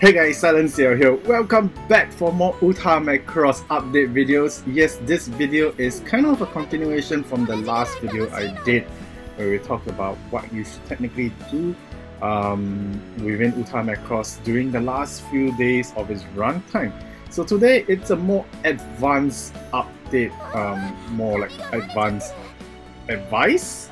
Hey guys, Silencio here. Welcome back for more Utame Cross update videos. Yes, this video is kind of a continuation from the last video I did where we talked about what you should technically do within Utame Cross during the last few days of its runtime. So today it's a more advanced update, more like advanced advice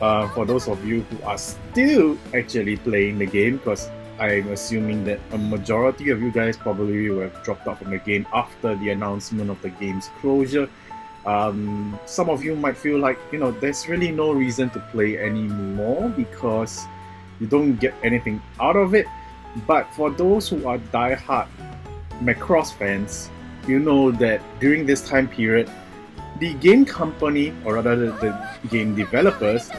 for those of you who are still actually playing the game, because I'm assuming that a majority of you guys probably will have dropped out from the game after the announcement of the game's closure. Some of you might feel like, you know, there's really no reason to play anymore because you don't get anything out of it. But for those who are die-hard Macross fans, you know that during this time period, the game company, or rather the game developers,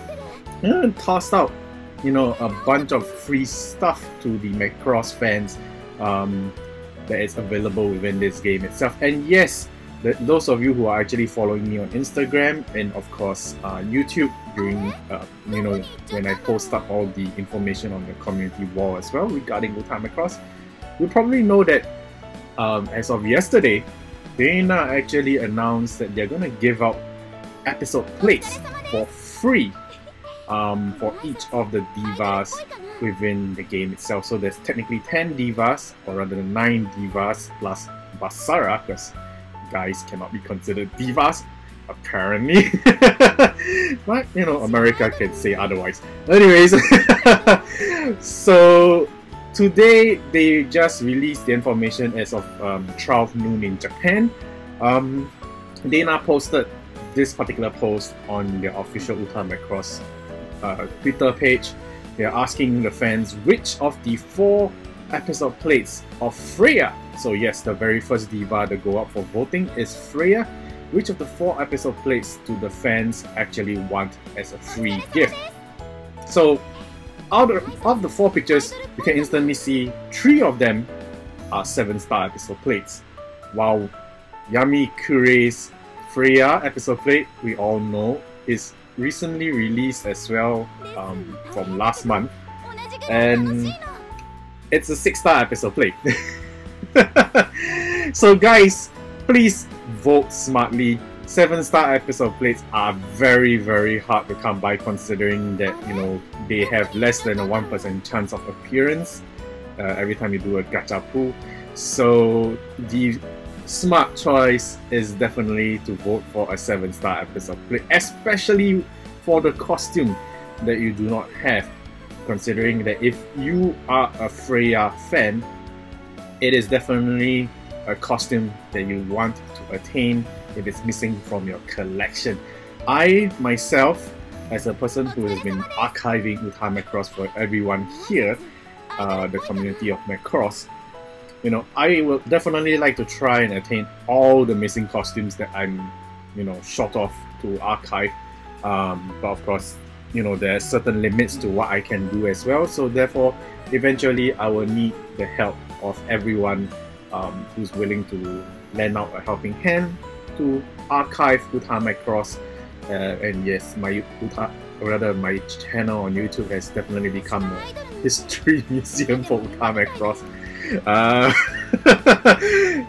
tossed out, you know, a bunch of free stuff to the Macross fans that is available within this game itself. And yes, those of you who are actually following me on Instagram and of course YouTube during, you know, when I post up all the information on the community wall as well regarding Utame Cross, you probably know that as of yesterday, Dana actually announced that they're gonna give out episode plates for free for each of the divas within the game itself. So there's technically 10 divas, or rather 9 divas plus Basara, because guys cannot be considered divas, apparently. But, you know, America can say otherwise. Anyways, so today they just released the information as of 12 noon in Japan. Dana posted this particular post on their official Utame Cross Twitter page. They're asking the fans which of the 4 episode plates of Freya, so yes, the very first diva to go up for voting is Freya, which of the 4 episode plates do the fans actually want as a free gift? So out of the 4 pictures, you can instantly see 3 of them are 7-star episode plates, while Yami Kurei's Freya episode plate, we all know, is recently released as well, from last month, and it's a 6-star episode plate. So guys, please vote smartly. 7-star episode plates are very, very hard to come by, considering that, you know, they have less than a 1% chance of appearance every time you do a gacha pull. So the smart choice is definitely to vote for a 7-star episode plate, especially for the costume that you do not have, considering that if you are a Freya fan, it is definitely a costume that you want to attain if it's missing from your collection. I myself, as a person who has been archiving Utame Cross for everyone here, the community of Macross, you know, I will definitely like to try and attain all the missing costumes that I'm, you know, short of to archive. But of course, you know, there are certain limits to what I can do as well. So therefore, eventually I will need the help of everyone who's willing to lend out a helping hand to archive Utame Cross. And yes, my channel on YouTube has definitely become a history museum for Utame Cross.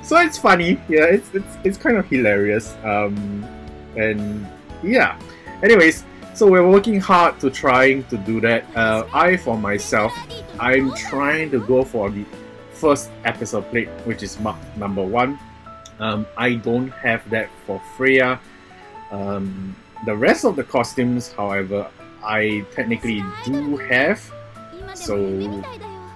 So it's funny, yeah, it's kind of hilarious, and yeah, anyways, so we're working hard to trying to do that. I, for myself, I'm trying to go for the first episode plate, which is marked number 1. I don't have that for Freya. The rest of the costumes, however, I technically do have, so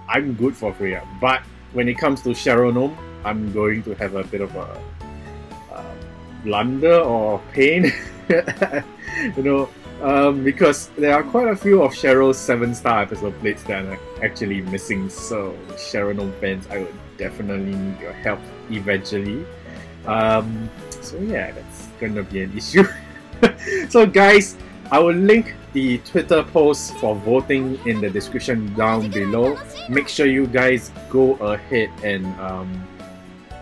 I'm good for Freya. But when it comes to Charonome, I'm going to have a bit of a blunder or pain, you know, because there are quite a few of Cheryl's 7-star episode plates that are actually missing. So Charonome fans, I would definitely need your help eventually. So yeah, that's gonna be an issue. So guys, I will link the Twitter post for voting in the description down below. Make sure you guys go ahead and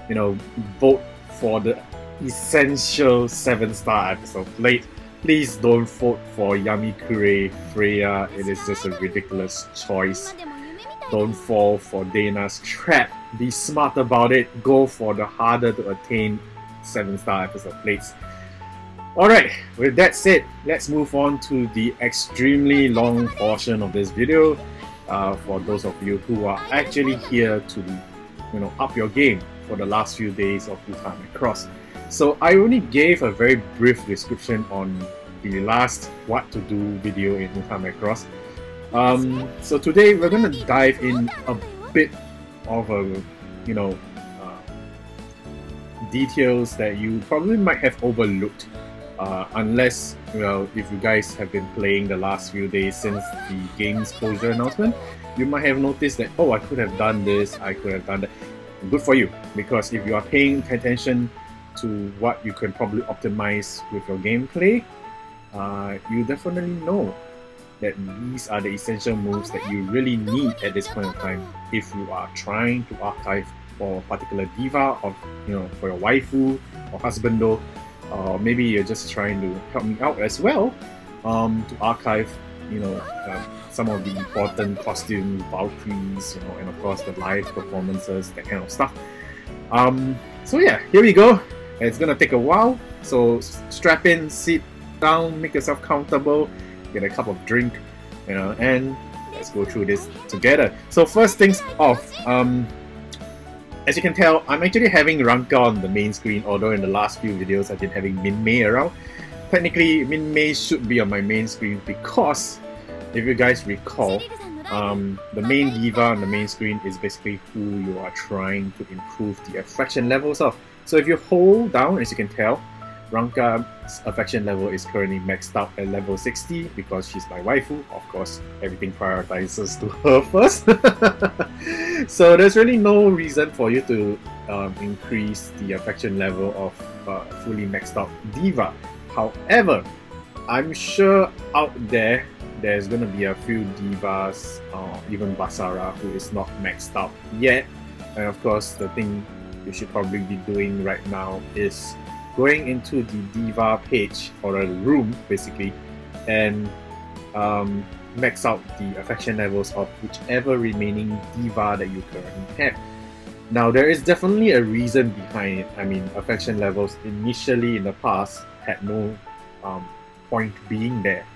you know, vote for the essential 7-star episode plate. Please don't vote for Yami Kurei Freya, it is just a ridiculous choice. Don't fall for Dana's trap. Be smart about it. Go for the harder to attain 7-star episode plates. Alright, with that said, let's move on to the extremely long portion of this video. For those of you who are actually here to, up your game for the last few days of Utami Cross. So I only gave a very brief description on the last what to do video in Utami Cross. So today we're going to dive in a bit of a, details that you probably might have overlooked. Unless, if you guys have been playing the last few days since the game's closure announcement, you might have noticed that, oh, I could have done this, I could have done that. Good for you, because if you are paying attention to what you can probably optimize with your gameplay, you definitely know that these are the essential moves that you really need at this point of time if you are trying to archive for a particular diva, or for your waifu or husbando. Maybe you're just trying to help me out as well, to archive, some of the important costumes, Valkyries, and of course the live performances, that kind of stuff. So yeah, here we go. It's gonna take a while, so strap in, sit down, make yourself comfortable, get a cup of drink, and let's go through this together. So first things off. As you can tell, I'm actually having Ranka on the main screen, although in the last few videos I've been having Minmay around. Technically, Minmay should be on my main screen because, if you guys recall, the main diva on the main screen is basically who you are trying to improve the affection levels of. So if you hold down, as you can tell, Ranka's affection level is currently maxed out at level 60 because she's my waifu. Of course, everything prioritizes to her first. So there's really no reason for you to increase the affection level of fully maxed out diva. However, I'm sure out there, there's going to be a few divas, even Basara, who is not maxed out yet. And of course, the thing you should probably be doing right now is going into the diva page, or a room basically, and max out the affection levels of whichever remaining diva that you currently have. Now, there is definitely a reason behind it. I mean, affection levels initially in the past had no point being there,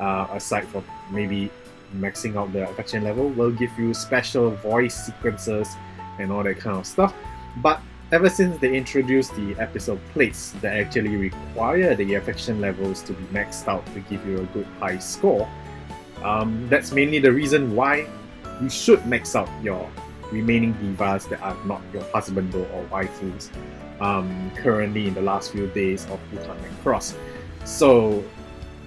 aside from maybe maxing out the affection level will give you special voice sequences and all that kind of stuff. But ever since they introduced the episode plates that actually require the affection levels to be maxed out to give you a good high score, that's mainly the reason why you should max out your remaining divas that are not your husbando or waifus currently in the last few days of Utami Cross. So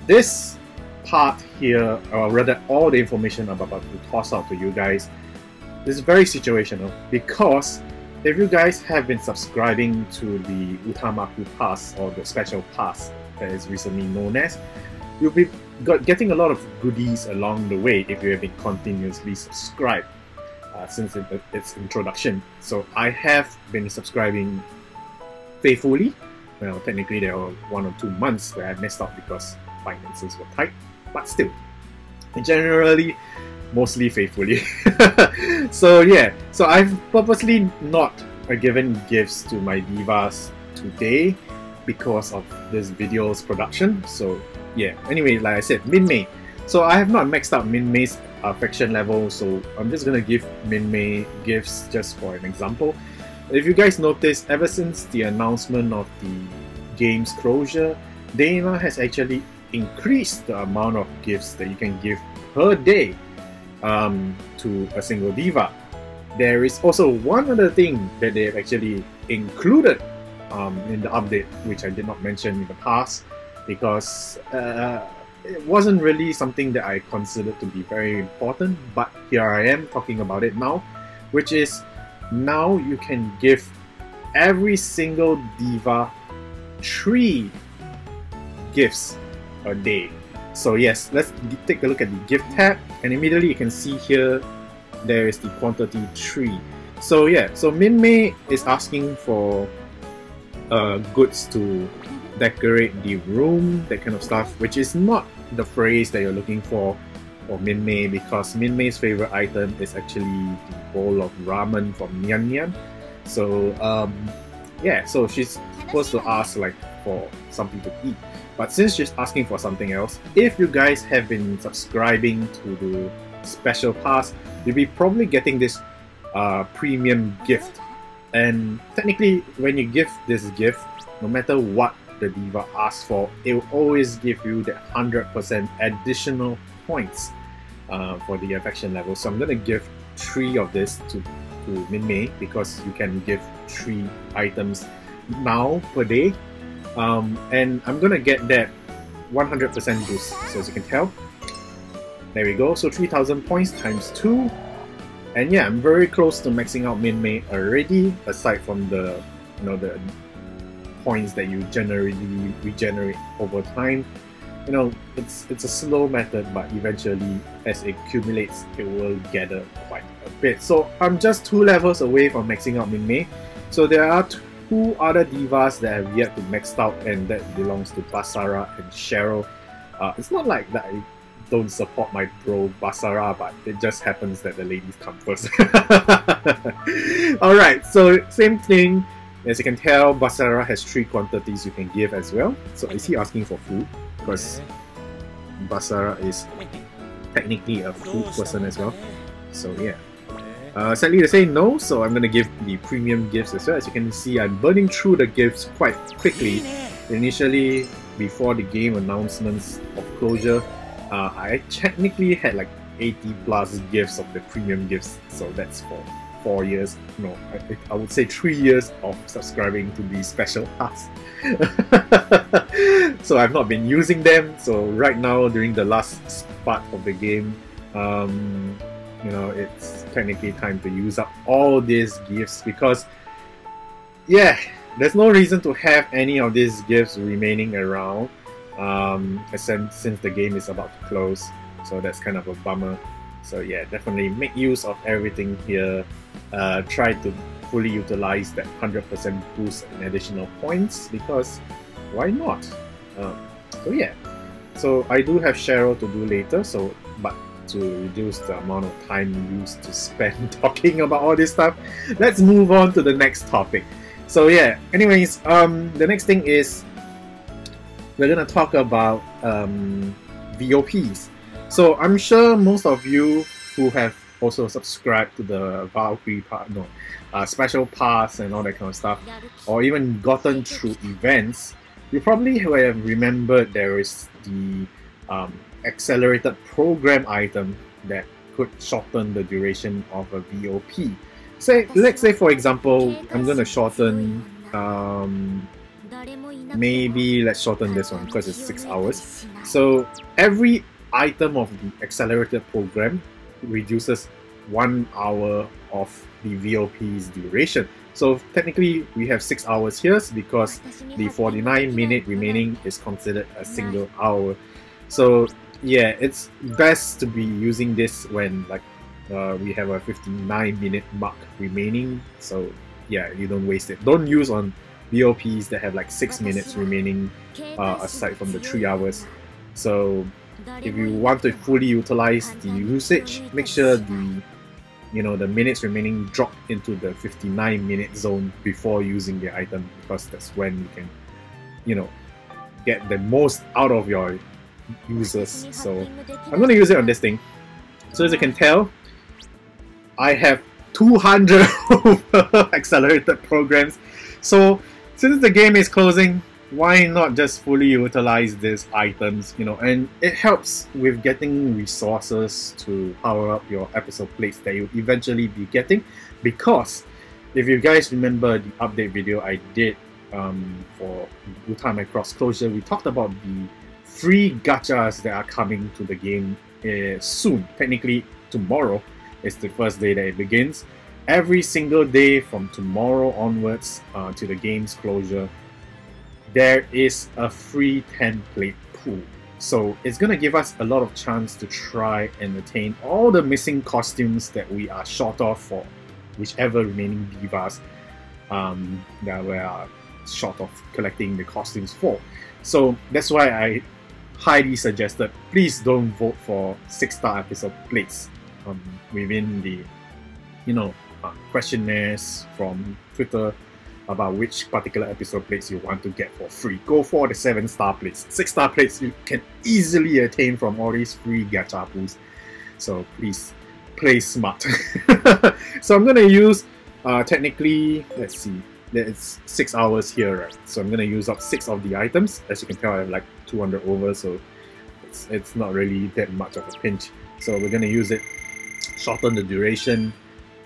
this part here, or rather all the information I'm about to toss out to you guys, is very situational, because if you guys have been subscribing to the Utamaku Pass, or the Special Pass that is recently known as, you'll be getting a lot of goodies along the way if you have been continuously subscribed since its introduction. So I have been subscribing faithfully. Well, technically there were 1 or 2 months where I messed up because finances were tight, but still, generally, mostly faithfully. So yeah, so I've purposely not given gifts to my divas today because of this video's production. So yeah, anyway, like I said, Minmay. So I have not maxed out Minmay's affection level, so I'm just gonna give Minmay gifts just for an example. If you guys notice, ever since the announcement of the game's closure, Dana has actually increased the amount of gifts that you can give per day to a single diva. There is also one other thing that they've actually included in the update, which I did not mention in the past because it wasn't really something that I considered to be very important, but here I am talking about it now, which is now you can give every single diva 3 gifts a day. So yes, let's take a look at the gift tab, and immediately you can see here there is the quantity 3. So yeah, so Minmay is asking for goods to decorate the room, that kind of stuff, which is not the phrase that you're looking for or Min Mei, because Min Mei's favorite item is actually the bowl of ramen from Nyan Nyan. So yeah, so she's supposed to ask like for something to eat. But since she's asking for something else, if you guys have been subscribing to the special pass, you'll be probably getting this premium gift. And technically, when you give this gift, no matter what the diva asks for, it will always give you the 100% additional points for the affection level. So I'm gonna give 3 of this to Min Mei, because you can give 3 items now per day. And I'm gonna get that 100% boost. So as you can tell, there we go. So 3,000 points times 2. And yeah, I'm very close to maxing out Min Mei already, aside from the, you know, the points that you generally regenerate over time. You know, it's a slow method, but eventually as it accumulates, it will gather quite a bit. So I'm just 2 levels away from maxing out Min Mei. So there are 2 other divas that have yet to maxed out, and that belongs to Basara and Cheryl. It's not like that I don't support my bro Basara, but it just happens that the ladies come first. Alright, so same thing. As you can tell, Basara has 3 quantities you can give as well. So is he asking for food? Because Basara is technically a food person as well. So yeah. Sadly they say no, so I'm gonna give the premium gifts as well. As you can see, I'm burning through the gifts quite quickly. Initially, before the game announcements of closure, I technically had like 80 plus gifts of the premium gifts. So that's for 4 years, no, I would say 3 years of subscribing to the special pass. So I've not been using them. So right now, during the last part of the game, you know, it's technically time to use up all these gifts, because yeah, there's no reason to have any of these gifts remaining around since the game is about to close. So that's kind of a bummer. So yeah, definitely make use of everything here. Try to fully utilize that 100% boost and additional points, because why not? So yeah, so I do have Cheryl to do later, so but to reduce the amount of time used to spend talking about all this stuff, let's move on to the next topic. So yeah, anyways, the next thing is we're gonna talk about VOPs. So I'm sure most of you who have also subscribed to the Valkyrie special pass and all that kind of stuff, or even gotten through events, you probably have remembered there is the accelerated program item that could shorten the duration of a VOP. Say, let's say for example, I'm gonna shorten, maybe let's shorten this one because it's 6 hours. So every item of the accelerated program reduces 1 hour of the VOP's duration. So technically we have 6 hours here because the 49 minute remaining is considered a single hour. So yeah, it's best to be using this when like we have a 59 minute mark remaining. So yeah, you don't waste it. Don't use on VOPs that have like 6 minutes remaining aside from the 3 hours. So if you want to fully utilize the usage, make sure the, you know, the minutes remaining drop into the 59 minute zone before using the item, because that's when you can, you know, get the most out of your users. So I'm gonna use it on this thing. So as you can tell, I have 200 accelerated programs. So since the game is closing, why not just fully utilize these items, you know? And it helps with getting resources to power up your episode plates that you'll eventually be getting, because if you guys remember the update video I did for Gutame Cross Closure, we talked about the free gachas that are coming to the game soon. Technically tomorrow is the first day that it begins. Every single day from tomorrow onwards to the game's closure, there is a free template pool. So it's gonna give us a lot of chance to try and attain all the missing costumes that we are short of for whichever remaining divas that we are short of collecting the costumes for. So that's why I highly suggested, please don't vote for 6-star episode plays within the questionnaires from Twitter about which particular episode plates you want to get for free. Go for the 7-star plates. 6-star plates you can easily attain from all these free gacha pools. So please play smart. So I'm gonna use technically, let's see, it's 6 hours here, right? So I'm gonna use up 6 of the items. As you can tell, I have like 200 over, so it's not really that much of a pinch. So we're gonna use it, shorten the duration,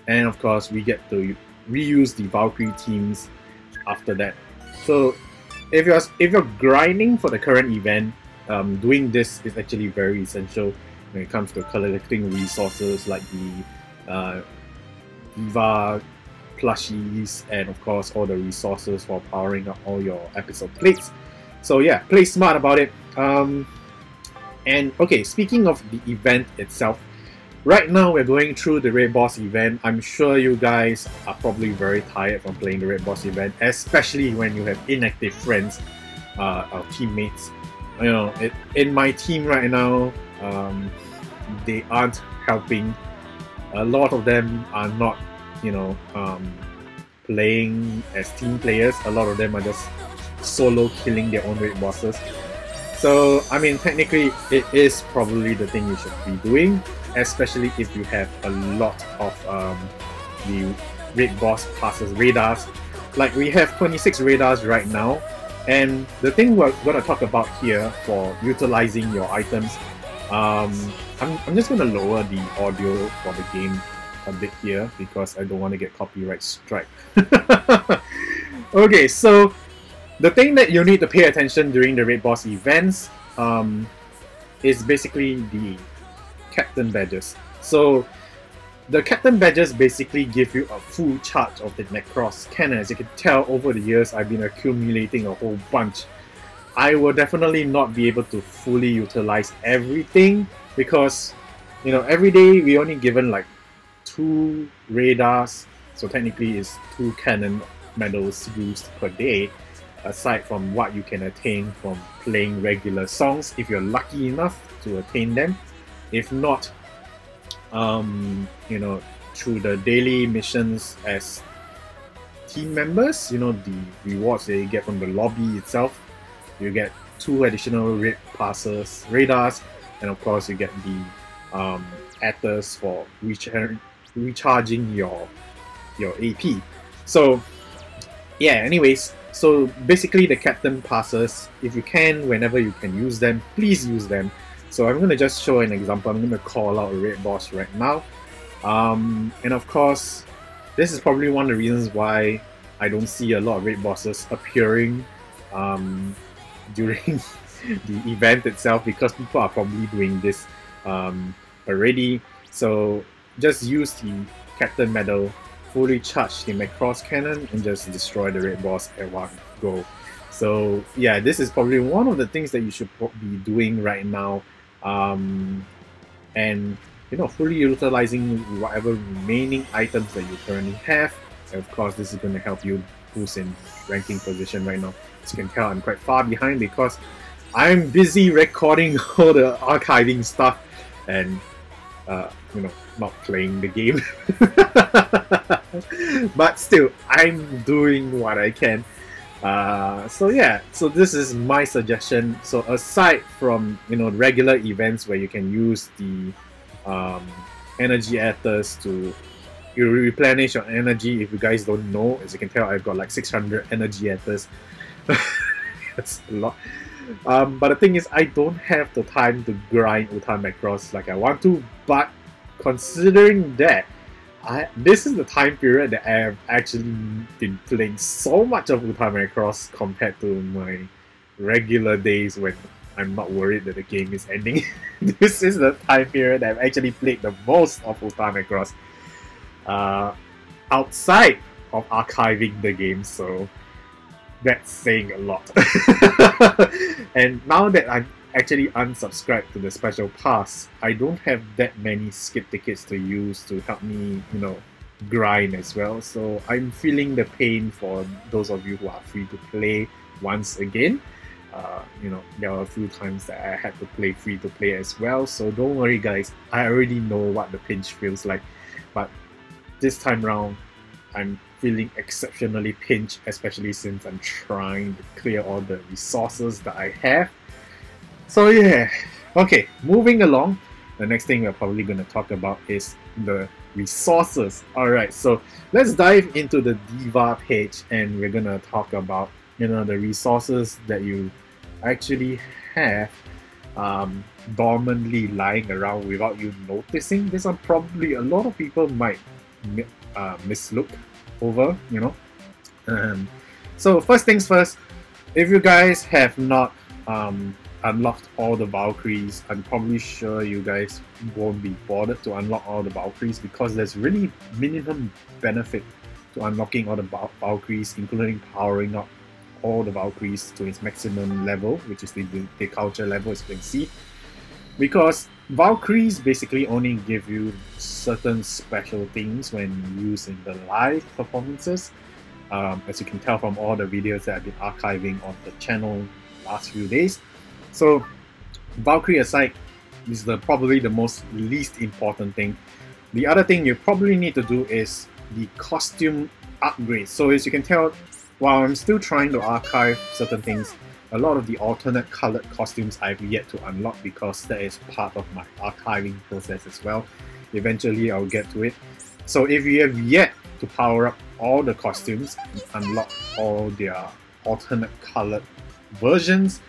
and of course we get to reuse the Valkyrie teams after that. So if you're grinding for the current event, doing this is actually very essential when it comes to collecting resources like the Diva plushies and of course all the resources for powering up all your episode plates. So yeah, play smart about it. And okay, speaking of the event itself, right now we're going through the Raid Boss event. I'm sure you guys are probably very tired from playing the Raid Boss event, especially when you have inactive friends or teammates. You know, in my team right now, they aren't helping. A lot of them are not, playing as team players. A lot of them are just solo killing their own raid bosses. So I mean, technically it is probably the thing you should be doing, especially if you have a lot of the raid boss passes, radars. Like we have 26 radars right now, and the thing we're going to talk about here for utilizing your items, I'm just going to lower the audio for the game a bit here because I don't want to get copyright strike. Okay, so the thing that you need to pay attention during the Raid Boss events is basically the Captain Badges. So the Captain Badges basically give you a full charge of the Necross Cannon. As you can tell, over the years I've been accumulating a whole bunch. I will definitely not be able to fully utilize everything because, you know, every day we only given like 2 radars, so technically it's 2 cannon medals used per day, aside from what you can attain from playing regular songs if you're lucky enough to attain them. If not, through the daily missions as team members, the rewards that you get from the lobby itself, you get 2 additional raid passes, radars, and of course you get the Aethers for recharging your AP. So yeah, anyways, so basically the captain passes, if you can, whenever you can use them, please use them. So I'm going to just show an example. I'm going to call out a raid boss right now. And of course, this is probably one of the reasons why I don't see a lot of raid bosses appearing during the event itself, because people are probably doing this already. So just use the Captain Medal, fully charge the Macross Cannon, and just destroy the raid boss at one go. So yeah, this is probably one of the things that you should be doing right now, and fully utilizing whatever remaining items that you currently have. And of course, this is going to help you boost in ranking position right now. As you can tell, I'm quite far behind because I'm busy recording all the archiving stuff and not playing the game. But still, I'm doing what I can. So yeah, so this is my suggestion. So aside from regular events where you can use the energy Aethers to replenish your energy, if you guys don't know, as you can tell, I've got like 600 energy Aethers. That's a lot. But the thing is, I don't have the time to grind Uta Macross like I want to. But considering that, this is the time period that I have actually been playing so much of Uta Macross compared to my regular days when I'm not worried that the game is ending. This is the time period that I've actually played the most of Uta Macross outside of archiving the game. So that's saying a lot. And now that I'm actually unsubscribed to the special pass, I don't have that many skip tickets to use to help me, grind as well. So I'm feeling the pain for those of you who are free to play once again. there were a few times that I had to play free to play as well. So don't worry guys, I already know what the pinch feels like, but this time round I'm feeling exceptionally pinched, especially since I'm trying to clear all the resources that I have. So yeah, okay, moving along, the next thing we're probably going to talk about is the resources. Alright, so let's dive into the Diva page and we're going to talk about, the resources that you actually have dormantly lying around without you noticing. These are probably, a lot of people might mislook over, so first things first, if you guys have not unlocked all the Valkyries, I'm probably sure you guys won't be bothered to unlock all the Valkyries because there's really minimum benefit to unlocking all the Valkyries, including powering up all the Valkyries to its maximum level, which is the culture level, as you can see, because Valkyries basically only give you certain special things when used in the live performances, as you can tell from all the videos that I've been archiving on the channel last few days. So Valkyrie aside is probably the most least important thing. The other thing you probably need to do is the costume upgrade. So as you can tell, while I'm still trying to archive certain things, a lot of the alternate colored costumes I've yet to unlock because that is part of my archiving process as well. Eventually I'll get to it. So if you have yet to power up all the costumes and unlock all their alternate colored versions,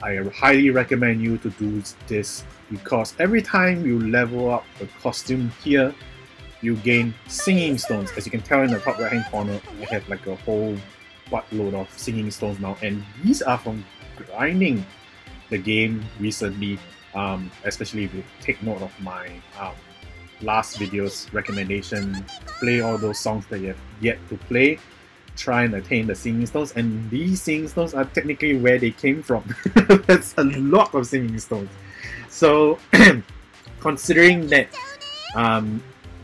I highly recommend you to do this because every time you level up a costume here, you gain singing stones. As you can tell in the top right hand corner, I have like a whole buttload of singing stones now, and these are from grinding the game recently, especially if you take note of my last video's recommendation. Play all those songs that you have yet to play, try and attain the singing stones, and these singing stones are technically where they came from. That's a lot of singing stones. So considering that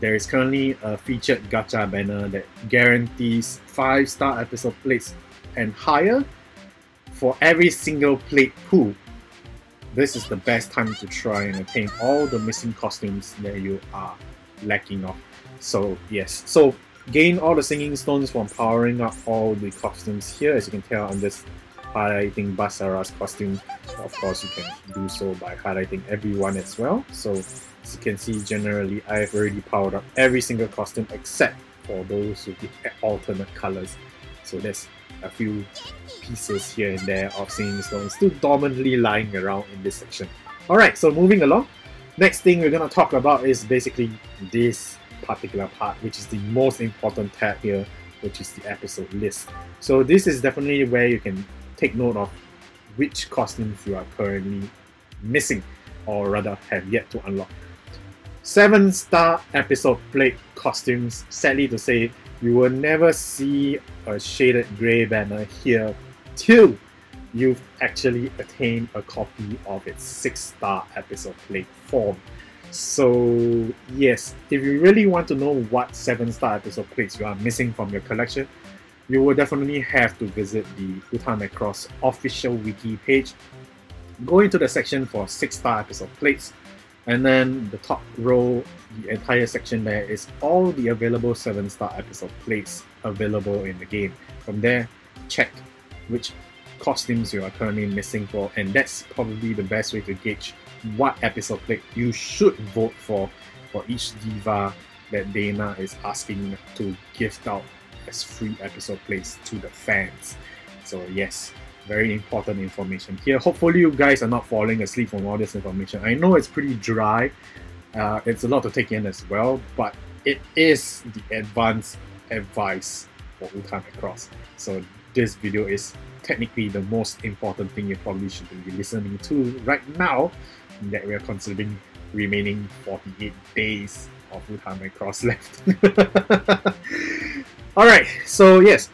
there is currently a featured gacha banner that guarantees 5-star episode plates and higher for every single plate pool, this is the best time to try and attain all the missing costumes that you are lacking of. So yes, so gain all the singing stones from powering up all the costumes here. As you can tell, I'm just highlighting Basara's costume. Of course, you can do so by highlighting everyone as well. So as you can see, generally I've already powered up every single costume except for those with the alternate colors. So there's a few pieces here and there of singing stones still dominantly lying around in this section. Alright, so moving along, next thing we're gonna talk about is basically this particular part, which is the most important tab here, which is the episode list. So this is definitely where you can take note of which costumes you are currently missing, or rather have yet to unlock. 7-star episode plate costumes, sadly to say, you will never see a shaded grey banner here till you've actually attained a copy of its 6-star episode plate form. So yes, if you really want to know what 7-star episode plates you are missing from your collection, you will definitely have to visit the Uta Necros official wiki page. Go into the section for 6-star episode plates, and then the top row, the entire section there is all the available 7-star episode plates available in the game. From there, check which costumes you are currently missing for, and that's probably the best way to gauge what episode plate you should vote for each diva that Dana is asking to gift out as free episode plates to the fans. So yes, very important information here. Hopefully you guys are not falling asleep from all this information. I know it's pretty dry, it's a lot to take in as well, but it is the advanced advice for Uta Necros. So this video is technically the most important thing you probably should be listening to right now, that we are considering remaining 48 days of Uta Necros left. Alright, so yes,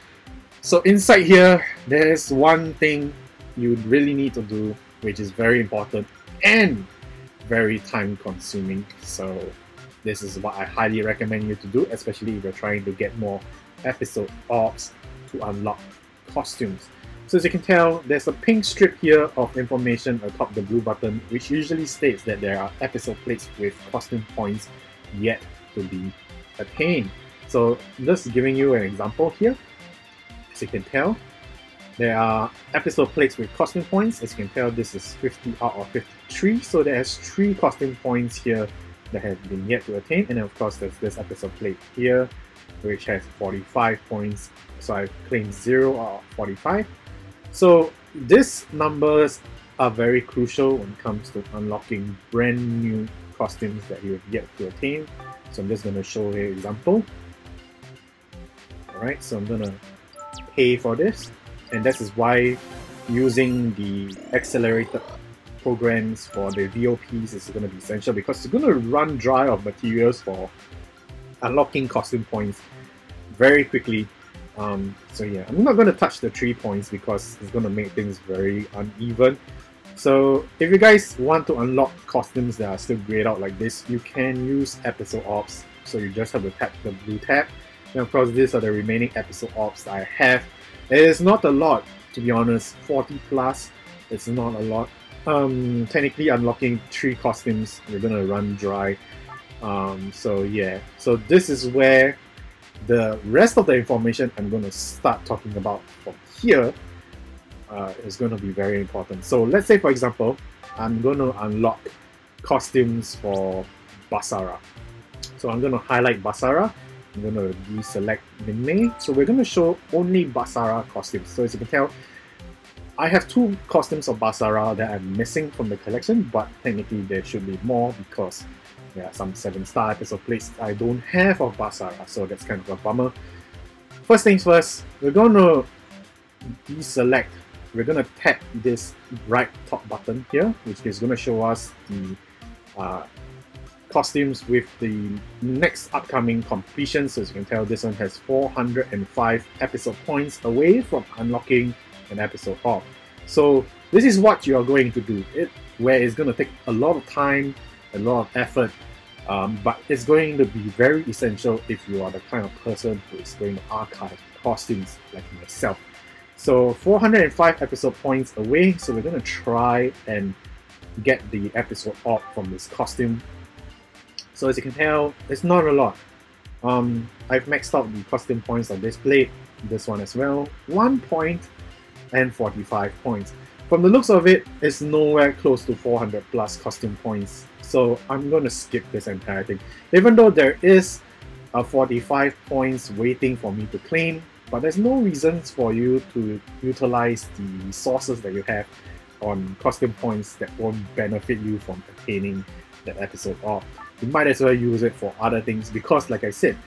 so inside here, there is one thing you really need to do, which is very important and very time consuming. So this is what I highly recommend you to do, especially if you're trying to get more episode orbs to unlock costumes. So as you can tell, there's a pink strip here of information atop the blue button, which usually states that there are episode plates with costume points yet to be attained. So just giving you an example here, as you can tell, there are episode plates with costume points. As you can tell, this is 50 out of 53, so there's 3 costume points here that have been yet to attain, and then of course there's this episode plate here which has 45 points, so I've claimed 0 out of 45. So these numbers are very crucial when it comes to unlocking brand new costumes that you have yet to attain. So I'm just going to show you an example. Alright, so I'm going to pay for this, and this is why using the accelerated programs for the VOPs is going to be essential, because it's going to run dry of materials for unlocking costume points very quickly. So yeah, I'm not going to touch the 3 points because it's going to make things very uneven. So if you guys want to unlock costumes that are still grayed out like this, you can use episode ops. So you just have to tap the blue tab, and of course these are the remaining episode ops that I have. It is not a lot, to be honest. 40 plus, it's not a lot. Technically unlocking 3 costumes, you're gonna run dry. So yeah, so this is where the rest of the information I'm gonna start talking about from here is gonna be very important. So let's say, for example, I'm gonna unlock costumes for Basara. So I'm gonna highlight Basara. I'm going to deselect Minmay. So we're going to show only Basara costumes. So as you can tell, I have 2 costumes of Basara that I'm missing from the collection, but technically there should be more because there are some 7-star episode plates I don't have of Basara, so that's kind of a bummer. First things first, we're going to deselect. We're going to tap this right top button here, which is going to show us the costumes with the next upcoming completion. So as you can tell, this one has 405 episode points away from unlocking an episode hop. So this is what you are going to do, where it's going to take a lot of time, a lot of effort, but it's going to be very essential if you are the kind of person who is going to archive costumes like myself. So 405 episode points away, so we're going to try and get the episode hop from this costume. So as you can tell, it's not a lot. I've maxed out the costume points on this plate, this one as well, 1 point and 45 points. From the looks of it, it's nowhere close to 400 plus costume points, so I'm going to skip this entire thing. Even though there is a 45 points waiting for me to claim, but there's no reasons for you to utilize the resources that you have on costume points that won't benefit you from attaining that episode off. You might as well use it for other things, because like I said,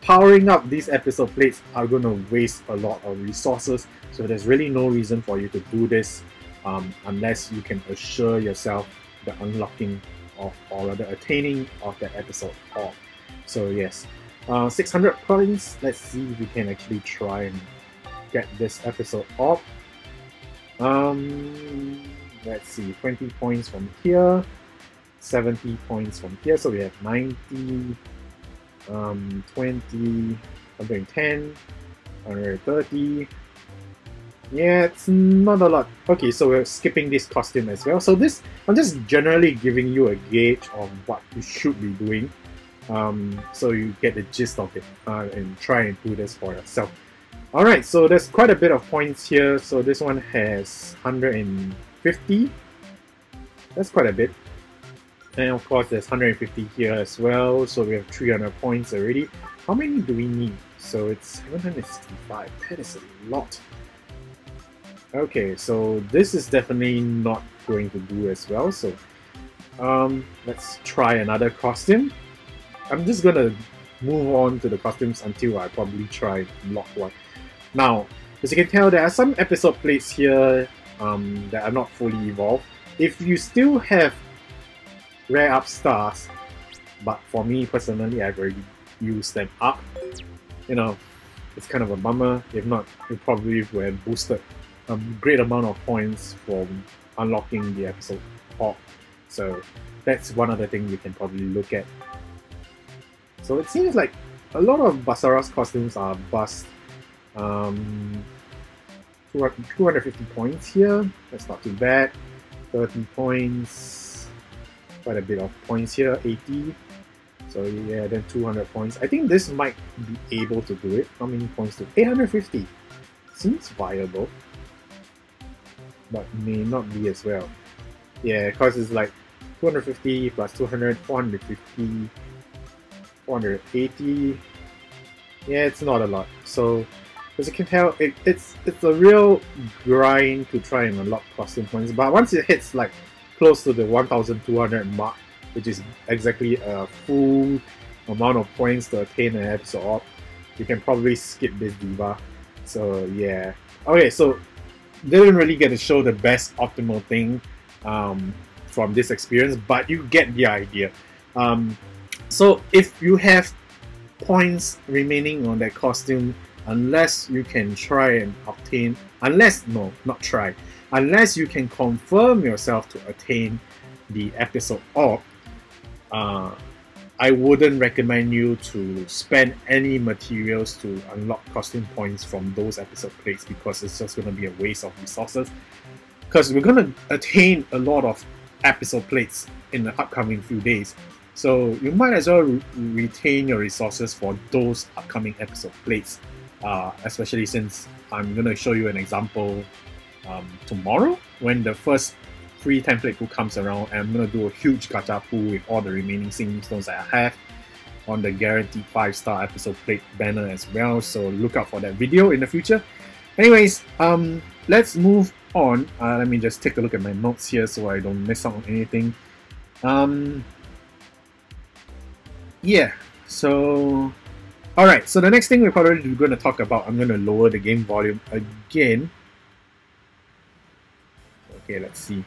powering up these episode plates are going to waste a lot of resources, so there's really no reason for you to do this unless you can assure yourself the unlocking of, or rather attaining of, that episode off. So yes, 600 points. Let's see if we can actually try and get this episode off. Let's see, 20 points from here, 70 points from here, so we have 90, 20, 110, 130. Yeah, it's not a lot. Okay, so we're skipping this costume as well. So this, I'm just generally giving you a gauge of what you should be doing, so you get the gist of it, and try and do this for yourself. Alright, so there's quite a bit of points here. So this one has 150, that's quite a bit. And of course there's 150 here as well, so we have 300 points already. How many do we need? So it's 765, that is a lot. Okay, so this is definitely not going to do as well, so let's try another costume. I'm just gonna move on to the costumes until I probably try lock one. Now, as you can tell, there are some episode plates here that are not fully evolved. If you still have rare up stars, but for me personally, I've already used them up, you know, it's kind of a bummer. If not, you probably would have boosted a great amount of points from unlocking the episode hop. So that's one other thing you can probably look at. So it seems like a lot of Basara's costumes are bust. 250 points here. That's not too bad. 13 points. Quite a bit of points here. 80. So yeah, then 200 points. I think this might be able to do it. How many points to 850? Seems viable, but may not be as well. Yeah, because it's like 250 plus 200, 450, 480. Yeah, it's not a lot. So as you can tell, it's a real grind to try and unlock costume points. But once it hits like close to the 1,200 mark, which is exactly a full amount of points to attain an episode of, you can probably skip this diva. So yeah. Okay, so didn't really get to show the best optimal thing from this experience, but you get the idea. So if you have points remaining on that costume, unless you can confirm yourself to attain the episode orc, I wouldn't recommend you to spend any materials to unlock costume points from those episode plates, because it's just going to be a waste of resources, because we're going to attain a lot of episode plates in the upcoming few days. So you might as well retain your resources for those upcoming episode plates, especially since I'm going to show you an example tomorrow when the first free template pool comes around, and I'm going to do a huge gacha pool with all the remaining singing stones that I have on the guaranteed 5-star episode plate banner as well. So look out for that video in the future. Anyways, let's move on. Let me just take a look at my notes here so I don't miss out on anything. Yeah, so alright, so the next thing we're probably going to talk about, I'm going to lower the game volume again. Okay, let's see.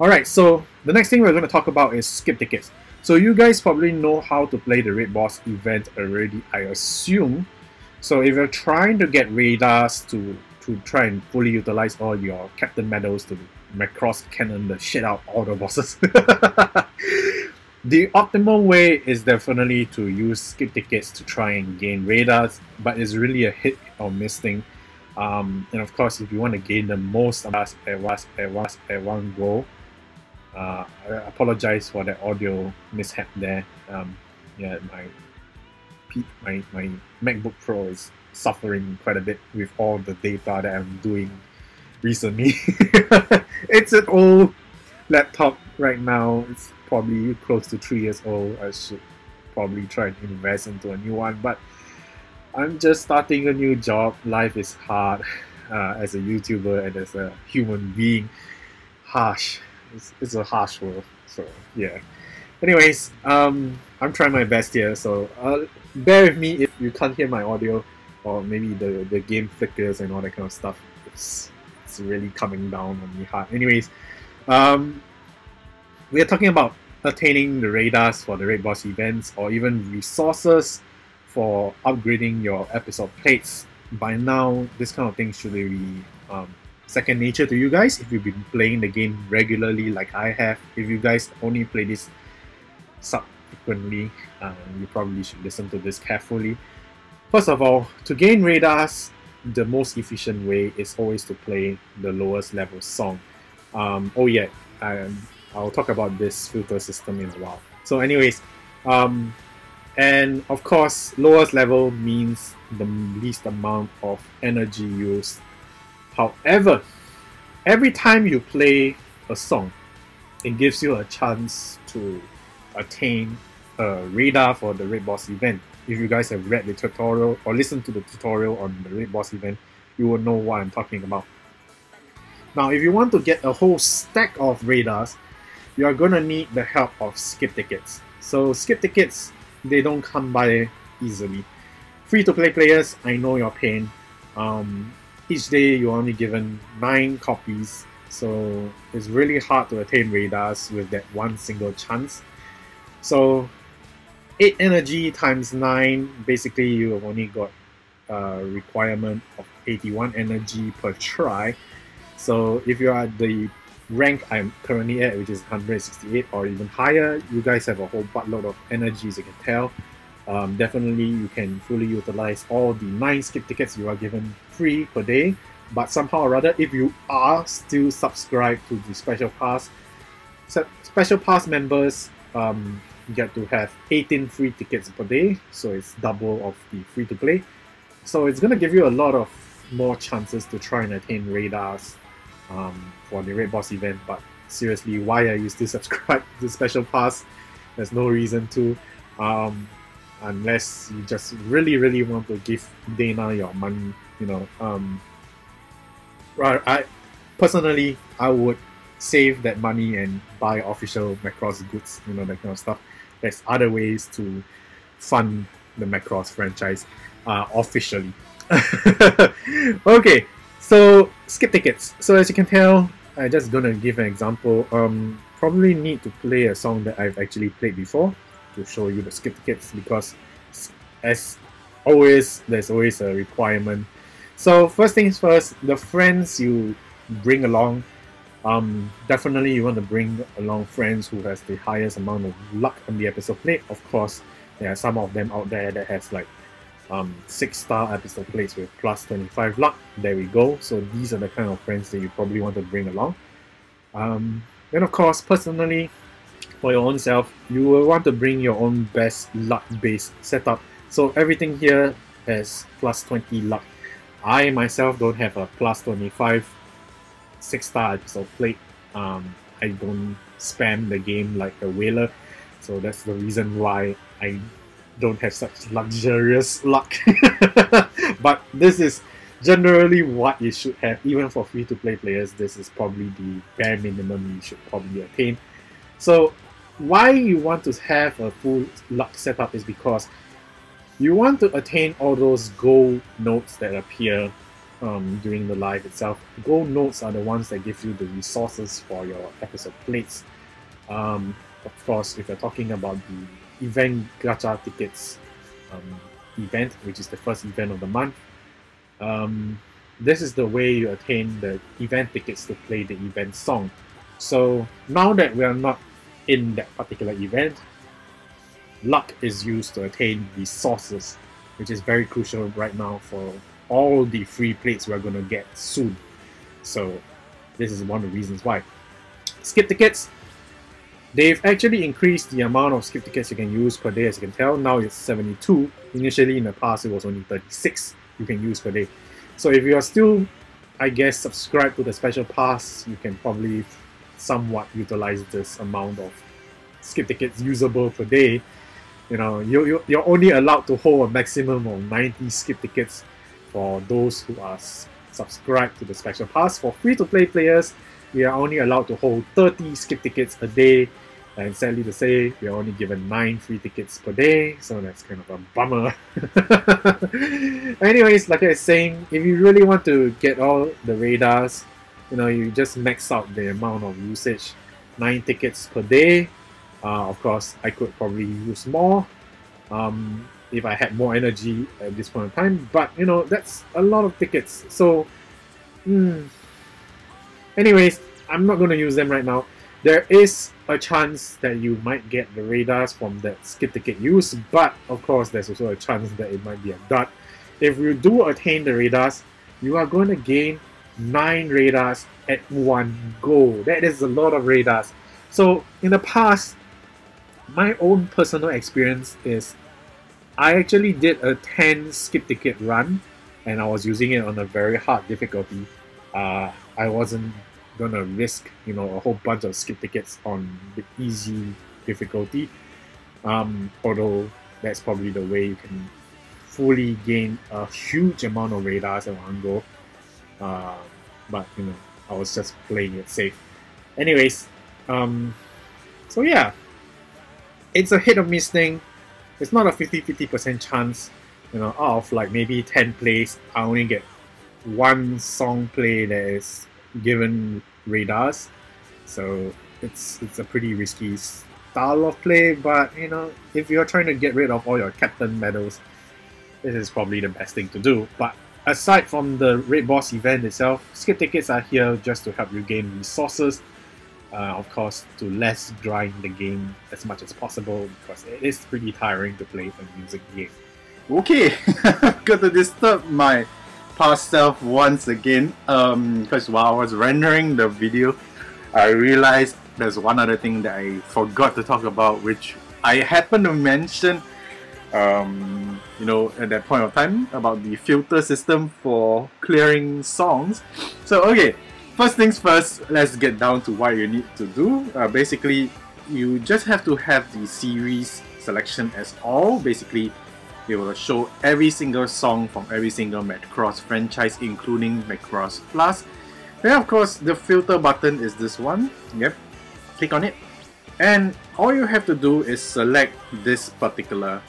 Alright, so the next thing we're going to talk about is skip tickets. So you guys probably know how to play the Raid Boss event already, I assume. So if you're trying to get Raidars to try and fully utilize all your Captain Medals to Macross cannon the shit out all the bosses, the optimal way is definitely to use skip tickets to try and gain Raidars, but it's really a hit or miss thing. And of course, if you want to gain the most at one go, I apologize for that audio mishap there. Yeah, my MacBook Pro is suffering quite a bit with all the data that I'm doing recently. It's an old laptop right now. It's probably close to 3 years old. I should probably try and invest into a new one, but I'm just starting a new job. Life is hard as a YouTuber and as a human being. Harsh. It's a harsh world. So yeah. Anyways, I'm trying my best here, so bear with me if you can't hear my audio, or maybe the game flickers and all that kind of stuff. It's really coming down on me hard. Anyways, we're talking about attaining the Raidars for the Raid Boss events, or even resources for upgrading your episode plates. By now, this kind of thing should be second nature to you guys if you've been playing the game regularly like I have. If you guys only play this subsequently, you probably should listen to this carefully. First of all, to gain Raidars, the most efficient way is always to play the lowest level song. Oh yeah, I'll talk about this filter system in a while. So anyways, and of course, lowest level means the least amount of energy used. However, every time you play a song, it gives you a chance to attain a Raidar for the Raid Boss event. If you guys have read the tutorial or listened to the tutorial on the Raid Boss event, you will know what I'm talking about. Now, if you want to get a whole stack of Raidars, you are going to need the help of skip tickets. So skip tickets, they don't come by easily. Free-to-play players, I know your pain. Each day you're only given 9 copies, so it's really hard to attain Raidars with that one single chance. So 8 energy times 9, basically you have only got a requirement of 81 energy per try. So if you are at the rank I'm currently at, which is 168 or even higher, you guys have a whole buttload of energy, as you can tell. Definitely you can fully utilize all the 9 skip tickets you are given free per day But somehow or other, if you are still subscribed to the Special Pass, Special Pass members get to have 18 free tickets per day, so it's double of the free-to-play. So it's going to give you a lot of more chances to try and attain radars for the Raid Boss event. But seriously, why are you still subscribed to the Special Pass? There's no reason to, unless you just really want to give Dana your money, you know. I personally, I would save that money and buy official Macross goods, you know, that kind of stuff. There's other ways to fund the Macross franchise officially. Okay, so skip tickets. So as you can tell, I'm just gonna give an example. Probably need to play a song that I've actually played before to show you the skip tickets, because as always, there's always a requirement. So first things first, the friends you bring along, definitely you want to bring along friends who has the highest amount of luck on the episode plate. Of course, there are some of them out there that has like 6-star episode plates with plus 25 luck. There we go. So these are the kind of friends that you probably want to bring along. Then of course, personally, for your own self, you will want to bring your own best luck-based setup. So everything here has plus 20 luck. I myself don't have a plus 25 6-star episode plate. I don't spam the game like a whaler, so that's the reason why I don't have such luxurious luck. But this is generally what you should have, even for free-to-play players. This is probably the bare minimum you should probably attain. So why you want to have a full luck setup is because you want to attain all those gold notes that appear during the live itself. Gold notes are the ones that give you the resources for your episode plates. Of course, if you're talking about the event gacha tickets event, which is the first event of the month, this is the way you attain the event tickets to play the event song. So now that we are not in that particular event, luck is used to attain resources, which is very crucial right now for all the free plates we're going to get soon. So this is one of the reasons why. Skip tickets. They've actually increased the amount of skip tickets you can use per day, as you can tell. Now it's 72. Initially in the past it was only 36 you can use per day. So if you are still, I guess, subscribed to the Special Pass, you can probably somewhat utilize this amount of skip tickets usable per day. You know, you're only allowed to hold a maximum of 90 skip tickets for those who are subscribed to the Special Pass. For free-to-play players, we are only allowed to hold 30 skip tickets a day, and sadly to say, we are only given 9 free tickets per day, so that's kind of a bummer. Anyways, like I was saying, if you really want to get all the radars, you know, you just max out the amount of usage, 9 tickets per day. Of course, I could probably use more if I had more energy at this point in time, but you know, that's a lot of tickets. So anyways, I'm not going to use them right now. There is a chance that you might get the radars from that skip ticket use, but of course there's also a chance that it might be a dud. If you do attain the radars, you are going to gain 9 radars at one go. That is a lot of radars. So in the past, my own personal experience is I actually did a 10 skip ticket run, and I was using it on a very hard difficulty. I wasn't gonna risk, you know, a whole bunch of skip tickets on the easy difficulty. Although that's probably the way you can fully gain a huge amount of radars at one go. But you know, I was just playing it safe. Anyways, so yeah, it's a hit or miss thing. It's not a 50-50% chance, you know, out of like maybe 10 plays, I only get 1 song play that is given radars. So it's a pretty risky style of play, but you know, if you're trying to get rid of all your captain medals, this is probably the best thing to do. But aside from the Raid Boss event itself, skip tickets are here just to help you gain resources. Of course, to less grind the game as much as possible, because it is pretty tiring to play a music game. Okay, got to disturb my past self once again, because while I was rendering the video, I realized there's one other thing that I forgot to talk about, which I happened to mention you know, at that point of time, about the filter system for clearing songs. So okay, first things first, let's get down to what you need to do. Basically, you just have to have the series selection as all. Basically, it will show every single song from every single Macross franchise, including Macross Plus. Then of course, the filter button is this one. Yep, click on it. And all you have to do is select this particular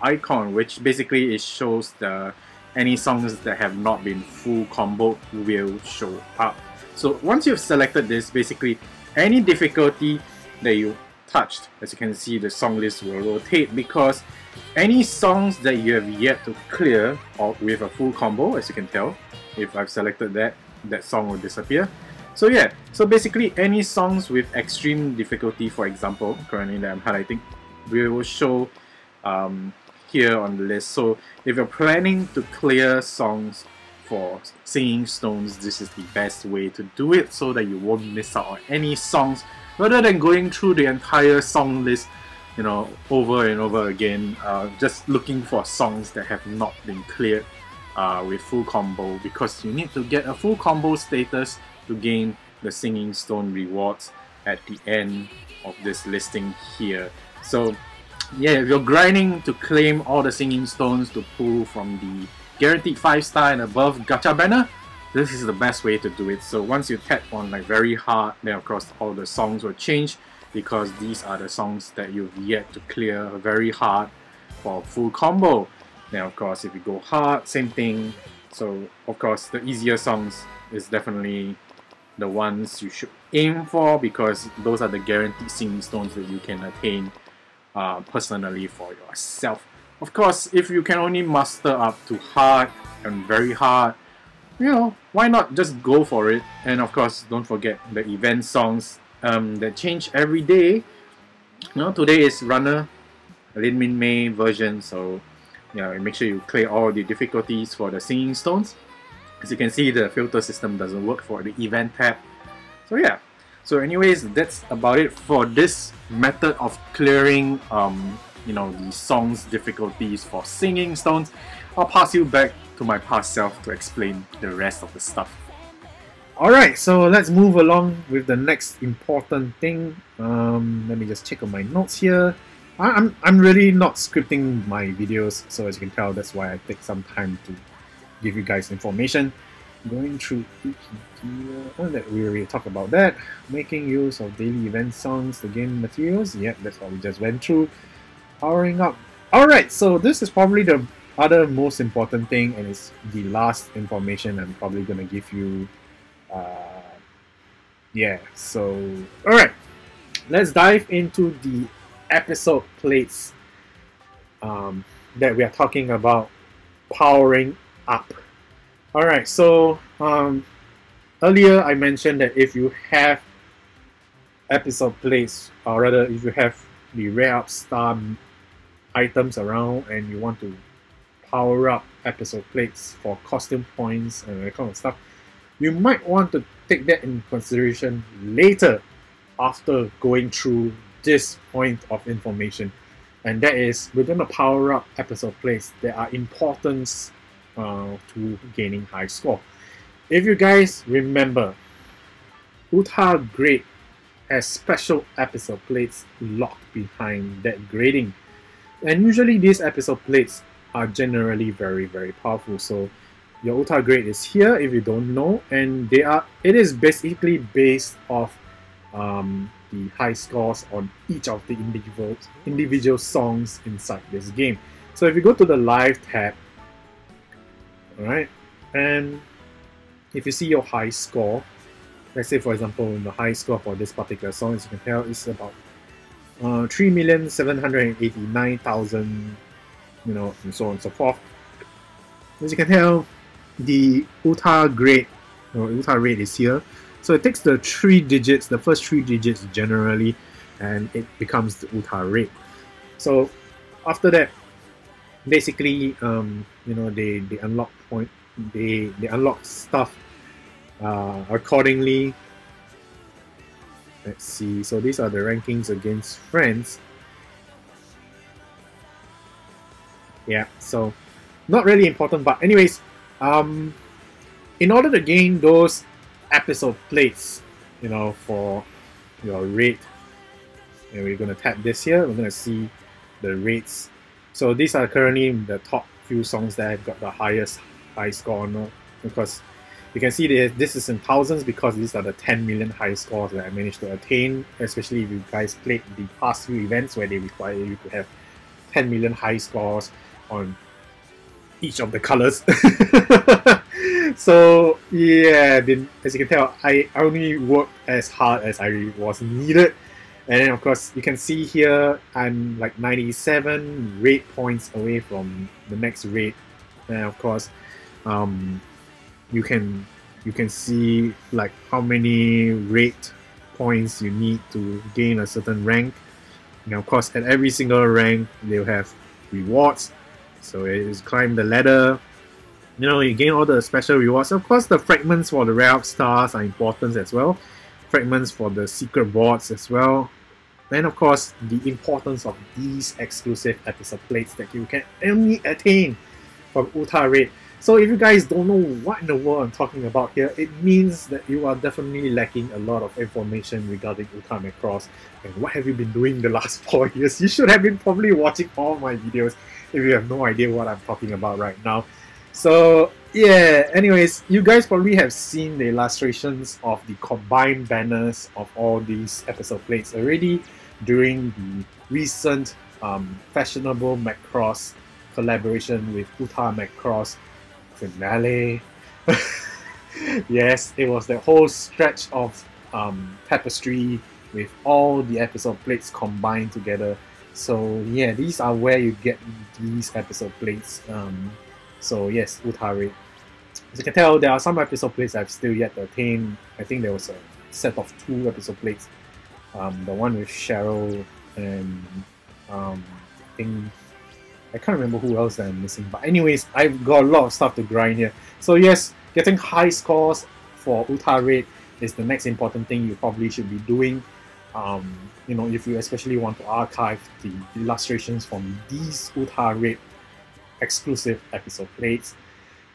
icon, which basically it shows the any songs that have not been full comboed will show up. So once you've selected this, basically any difficulty that you touched, as you can see, the song list will rotate, because any songs that you have yet to clear or with a full combo, as you can tell, if I've selected that, that song will disappear. So yeah, so basically any songs with extreme difficulty, for example, currently that I'm highlighting, will show here on the list. So if you're planning to clear songs for Singing Stones, this is the best way to do it, so that you won't miss out on any songs, rather than going through the entire song list, you know, over and over again, just looking for songs that have not been cleared with full combo, because you need to get a full combo status to gain the Singing Stone rewards at the end of this listing here. So yeah, if you're grinding to claim all the Singing Stones to pull from the guaranteed 5-star and above gacha banner, this is the best way to do it. So once you tap on like very hard, then of course all the songs will change, because these are the songs that you've yet to clear very hard for full combo. Then of course if you go hard, same thing. So of course the easier songs is definitely the ones you should aim for, because those are the guaranteed Singing Stones that you can attain personally for yourself. Of course, if you can only muster up to hard and very hard, you know, why not just go for it? And of course, don't forget the event songs that change every day. You know, today is Runner, Lin Min Mei version, so you know, make sure you clear all the difficulties for the Singing Stones. As you can see, the filter system doesn't work for the event tab. So yeah. So anyways, that's about it for this method of clearing you know, the song's difficulties for Singing Stones. I'll pass you back to my past self to explain the rest of the stuff. Alright, so let's move along with the next important thing. Let me just check on my notes here. I'm really not scripting my videos, so as you can tell, that's why I take some time to give you guys information. Going through each year, oh, that we already talked about that. Making use of daily event songs to gain materials. Yep, that's what we just went through. Powering up. Alright, so this is probably the other most important thing, and it's the last information I'm probably gonna give you. Yeah, so alright, let's dive into the episode plates that we are talking about powering up. Alright, so earlier I mentioned that if you have episode plates, or rather if you have the rare up star items around and you want to power up episode plates for costume points and that kind of stuff, you might want to take that in consideration later after going through this point of information. And that is, within the power up episode plates, there are importance to gaining high score. If you guys remember, Utah Grade has special episode plates locked behind that grading, and usually these episode plates are generally very, very powerful. So your Utah Grade is here if you don't know, and they are, it is basically based off the high scores on each of the individual songs inside this game. So if you go to the live tab, alright, and if you see your high score, let's say for example the high score for this particular song, as you can tell, is about 3,789,000, you know, and so on and so forth. As you can tell, the Utah Grade, or Utah Rate, is here, so it takes the three digits, the first three digits generally, and it becomes the Utah Rate. So after that, basically, you know, they unlock point, they unlock stuff accordingly. Let's see, so these are the rankings against friends. Yeah, so not really important, but anyways, in order to gain those episode plates, you know, for your raid, and we're going to tap this here, we're going to see the raids. So these are currently the top few songs that have got the highest high score, no? Because you can see this is in thousands, because these are the 10 million high scores that I managed to attain, especially if you guys played the past few events where they require you to have 10 million high scores on each of the colors. So yeah, as you can tell, I only worked as hard as I was needed. And then of course, you can see here, I'm like 97 raid points away from the next raid. And of course, you can see like how many raid points you need to gain a certain rank. And of course, at every single rank, they'll have rewards. So it is climb the ladder. You know, you gain all the special rewards. Of course, the fragments for the rare up stars are important as well. Fragments for the secret boards as well. And of course, the importance of these exclusive episode plates that you can only attain from Utah Raid. So if you guys don't know what in the world I'm talking about here, it means that you are definitely lacking a lot of information regarding Utah Macross. And what have you been doing the last 4 years? You should have been probably watching all my videos if you have no idea what I'm talking about right now. So yeah, anyways, you guys probably have seen the illustrations of the combined banners of all these episode plates already during the recent Fashionable Macross collaboration with Utah Macross finale. Yes, it was that whole stretch of tapestry with all the episode plates combined together. So yeah, these are where you get these episode plates. So yes, Utah Raid. As you can tell, there are some episode plates I've still yet to attain. I think there was a set of 2 episode plates. The one with Cheryl and I think I can't remember who else that I'm missing. But anyways, I've got a lot of stuff to grind here. So yes, getting high scores for Utah Raid is the next important thing you probably should be doing. You know, if you especially want to archive the illustrations from these Utah Raid exclusive episode plates.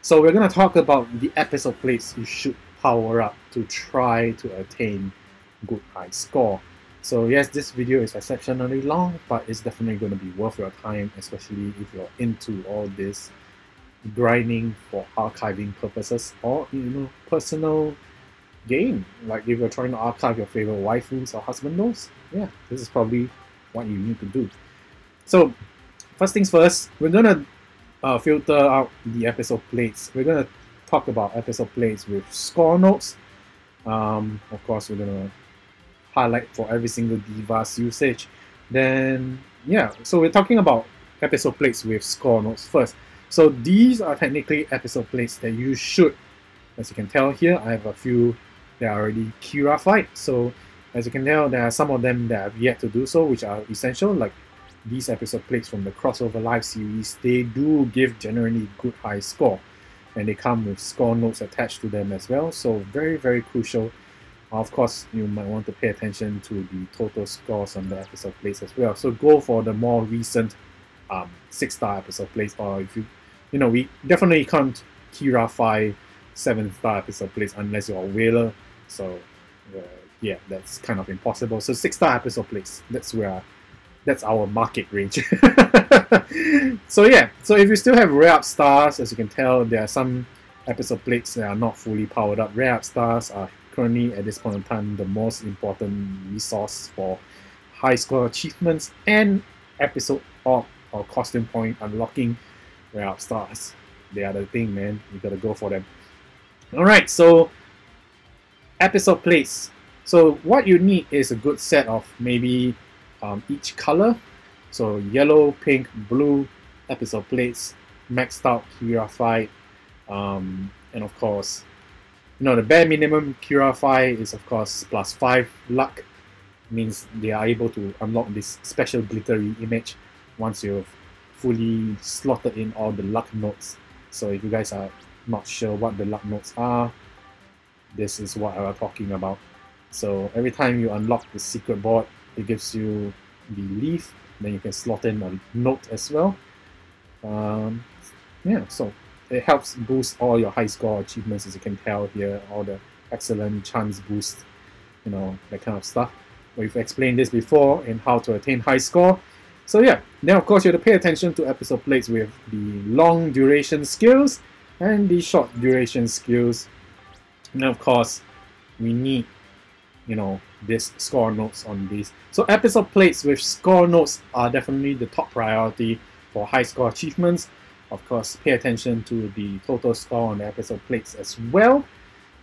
So we're going to talk about the episode plates you should power up to try to attain good high score. So yes, this video is exceptionally long, but it's definitely going to be worth your time, especially if you're into all this grinding for archiving purposes or, you know, personal gain. Like if you're trying to archive your favorite waifus or husbandos, yeah, this is probably what you need to do. So first things first, we're going to filter out the episode plates. We're going to talk about episode plates with score notes. Of course, we're going to highlight for every single device usage. Then, yeah, so we're talking about episode plates with score notes first. So these are technically episode plates that you should, as you can tell here, I have a few that are already QRFied. So as you can tell, there are some of them that I've yet to do so, which are essential, like these episode plates from the Crossover Live series. They do give generally good high score, and they come with score notes attached to them as well, so very, very crucial. Of course, you might want to pay attention to the total scores on the episode plates as well, so go for the more recent 6-star episode plates, or if you know, we definitely can't QRFi 7-star episode plates unless you're a whaler, so yeah, that's kind of impossible. So 6-star episode plates, that's where that's our market range. So yeah, so if you still have rare up stars, as you can tell, there are some episode plates that are not fully powered up. Rare up stars are currently, at this point in time, the most important resource for high score achievements and episode orb or costume point unlocking. Rare up stars, they are the thing, man. You gotta go for them. Alright, so episode plates. So what you need is a good set of maybe each color, so yellow, pink, blue episode plates, maxed out QRFi, and of course, you know, the bare minimum QRFi is of course +5 luck, means they are able to unlock this special glittery image once you've fully slotted in all the luck notes. So if you guys are not sure what the lock nodes are, this is what I was talking about. So every time you unlock the secret board, it gives you the leaf, then you can slot in a note as well. Yeah, so it helps boost all your high score achievements, as you can tell here, all the excellent chance boost, you know, that kind of stuff. We've explained this before in how to attain high score. So yeah, now of course you have to pay attention to episode plates with the long duration skills and the short duration skills. Now of course we need, you know, this score notes on these. So episode plates with score notes are definitely the top priority for high score achievements. Of course, pay attention to the total score on the episode plates as well.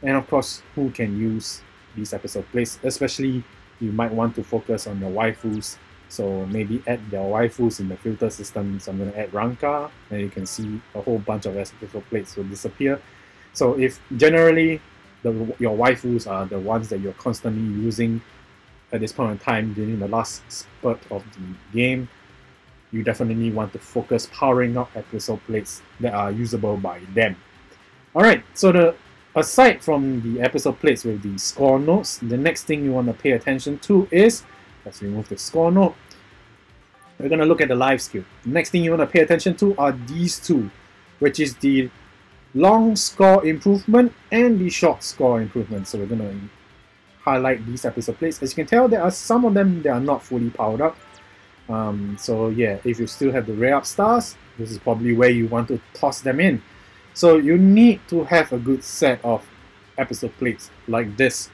And of course, who can use these episode plates, especially you might want to focus on your waifus. So maybe add their waifus in the filter system. So I'm going to add Ranka, and you can see a whole bunch of episode plates will disappear. So if generally your waifus are the ones that you're constantly using at this point in time during the last spurt of the game, you definitely want to focus powering up episode plates that are usable by them. Alright, so aside from the episode plates with the score notes, the next thing you want to pay attention to is, let's remove the score note, we're going to look at the life skill. The next thing you want to pay attention to are these two, which is the long score improvement and the short score improvement. So we're going to highlight these episode plates. As you can tell, there are some of them that are not fully powered up. So yeah, if you still have the rare up stars, this is probably where you want to toss them in. So you need to have a good set of episode plates like this,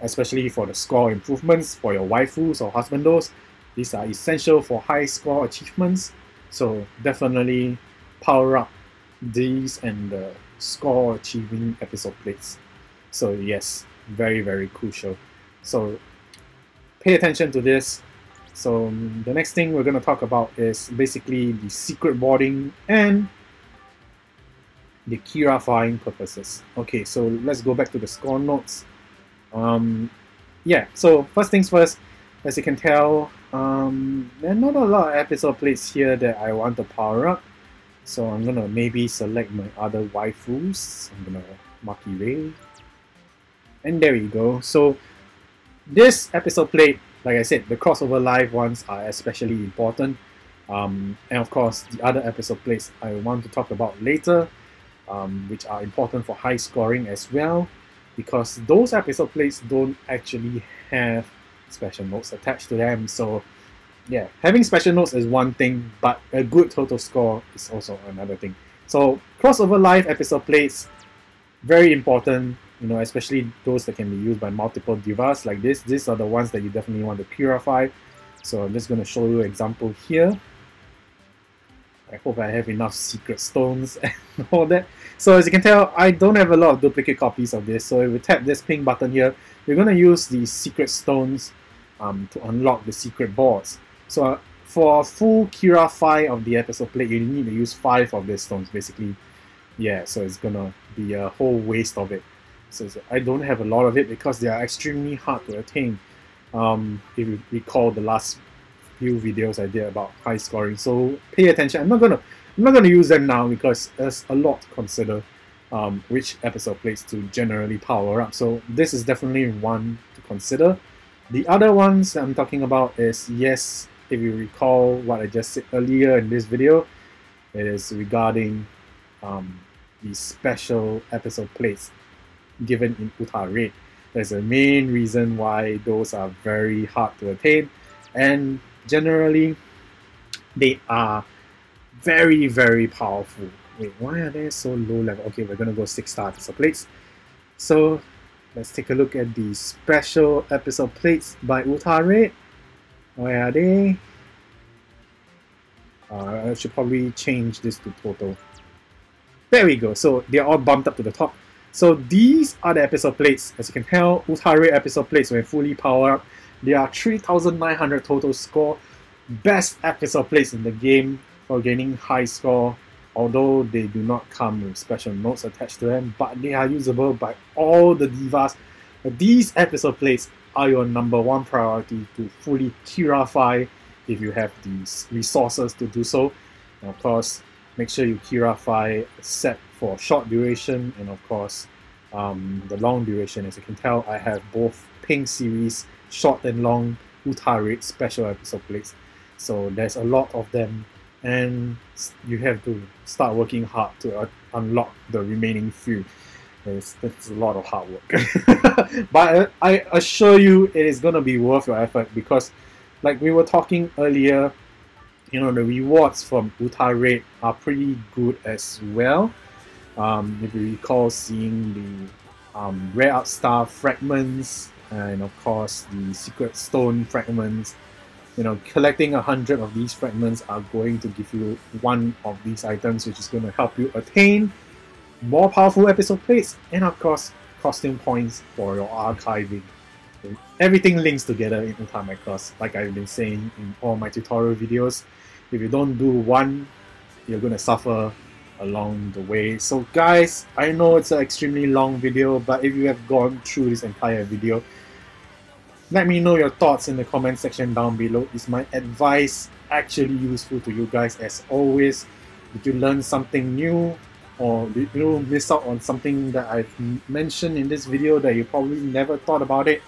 especially for the score improvements, for your waifus or husbandos. These are essential for high score achievements, so definitely power up these and the score achieving episode plates. So yes, very, very crucial. So pay attention to this. So the next thing we're going to talk about is basically the secret boarding and the Kirafying purposes. Okay, so let's go back to the score notes. Yeah, so first things first, as you can tell, there are not a lot of episode plates here that I want to power up. So I'm going to maybe select my other waifus. I'm going to mark Ray. And there we go. So this episode plate, like I said, the crossover live ones are especially important, and of course the other episode plates I want to talk about later, which are important for high scoring as well, because those episode plates don't actually have special notes attached to them. So yeah, having special notes is one thing, but a good total score is also another thing. So crossover live episode plates, very important. You know, especially those that can be used by multiple divas like this. These are the ones that you definitely want to purify. So I'm just going to show you an example here. I hope I have enough secret stones and all that. So as you can tell, I don't have a lot of duplicate copies of this. So if we tap this pink button here, we're going to use the secret stones to unlock the secret boards. So for a full Kirafy of the episode plate, you need to use 5 of these stones basically. Yeah, so it's going to be a whole waste of it. So I don't have a lot of it because they are extremely hard to attain. If you recall the last few videos I did about high scoring, so pay attention. I'm not gonna use them now because there's a lot to consider, which episode plates to generally power up. So this is definitely one to consider. The other ones that I'm talking about is, yes, if you recall what I just said earlier in this video, it is regarding the special episode plates given in Uta Raid. That's the main reason why those are very hard to attain, and generally they are very, very powerful. Wait, why are they so low level? Okay, we're gonna go 6-star episode plates. So let's take a look at the special episode plates by Uta Raid. Where are they? I should probably change this to total. There we go. So they're all bumped up to the top. So these are the episode plates. As you can tell, Uta Raid episode plates when fully powered up, they are 3,900 total score, best episode plates in the game for gaining high score, although they do not come with special notes attached to them, but they are usable by all the divas. These episode plates are your #1 priority to fully Kirafy if you have the resources to do so. And of course, make sure you Kirafy except for short duration and of course the long duration. As you can tell, I have both Pink series short and long Uta Raid special episode plates, so there's a lot of them, and you have to start working hard to unlock the remaining few. It's a lot of hard work. But I assure you it is going to be worth your effort, because like we were talking earlier, you know, the rewards from Uta Raid are pretty good as well. If you recall seeing the Rare Art Star fragments and of course the Secret Stone fragments, you know, collecting 100 of these fragments are going to give you one of these items, which is going to help you attain more powerful episode plates and of course costume points for your archiving. Everything links together in Uta Macross, like I've been saying in all my tutorial videos. If you don't do one, you're going to suffer along the way. So guys, I know it's an extremely long video, but if you have gone through this entire video, let me know your thoughts in the comment section down below. Is my advice actually useful to you guys? As always, did you learn something new, or did you miss out on something that I've mentioned in this video that you probably never thought about it?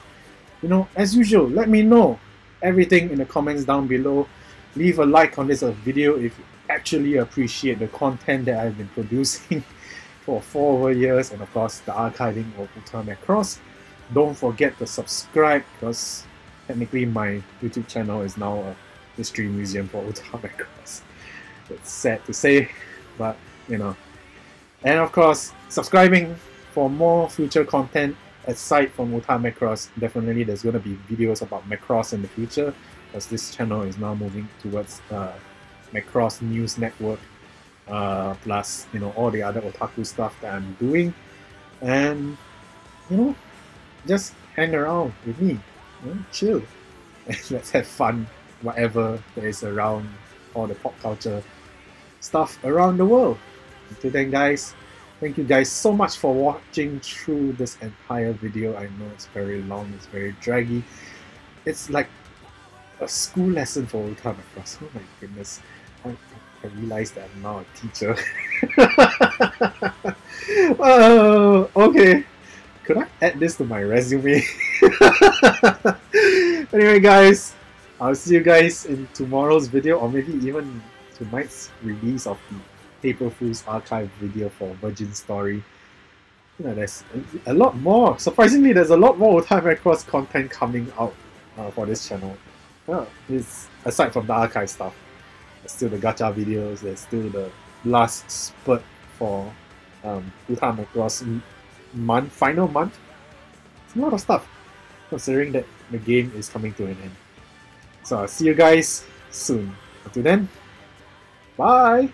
You know, as usual, let me know everything in the comments down below. Leave a like on this video if you actually appreciate the content that I've been producing for 4 over years, and of course the archiving of Uta Macross. Don't forget to subscribe, because technically my YouTube channel is now a history museum for Uta Macross. It's sad to say, but you know. And of course, subscribing for more future content aside from Uta Macross. Definitely there's going to be videos about Macross in the future, because this channel is now moving towards Macross News Network, plus, you know, all the other otaku stuff that I'm doing. And you know, just hang around with me, you know, chill, and let's have fun, whatever there is around, all the pop culture stuff around the world. Until then guys, thank you guys so much for watching through this entire video. I know it's very long, it's very draggy, it's like a school lesson for Uta Macross. Oh my goodness, I realized that I'm now a teacher. Oh, okay. Could I add this to my resume? Anyway guys, I'll see you guys in tomorrow's video, or maybe even tonight's release of the April Fool's Archive video for Virgin Story. You know, there's a lot more. Surprisingly, there's a lot more Uta Macross content coming out for this channel. Well, it's aside from the archive stuff, there's still the gacha videos, there's still the last spurt for Uta Macross month, final month. It's a lot of stuff, considering that the game is coming to an end. So I'll see you guys soon. Until then, bye!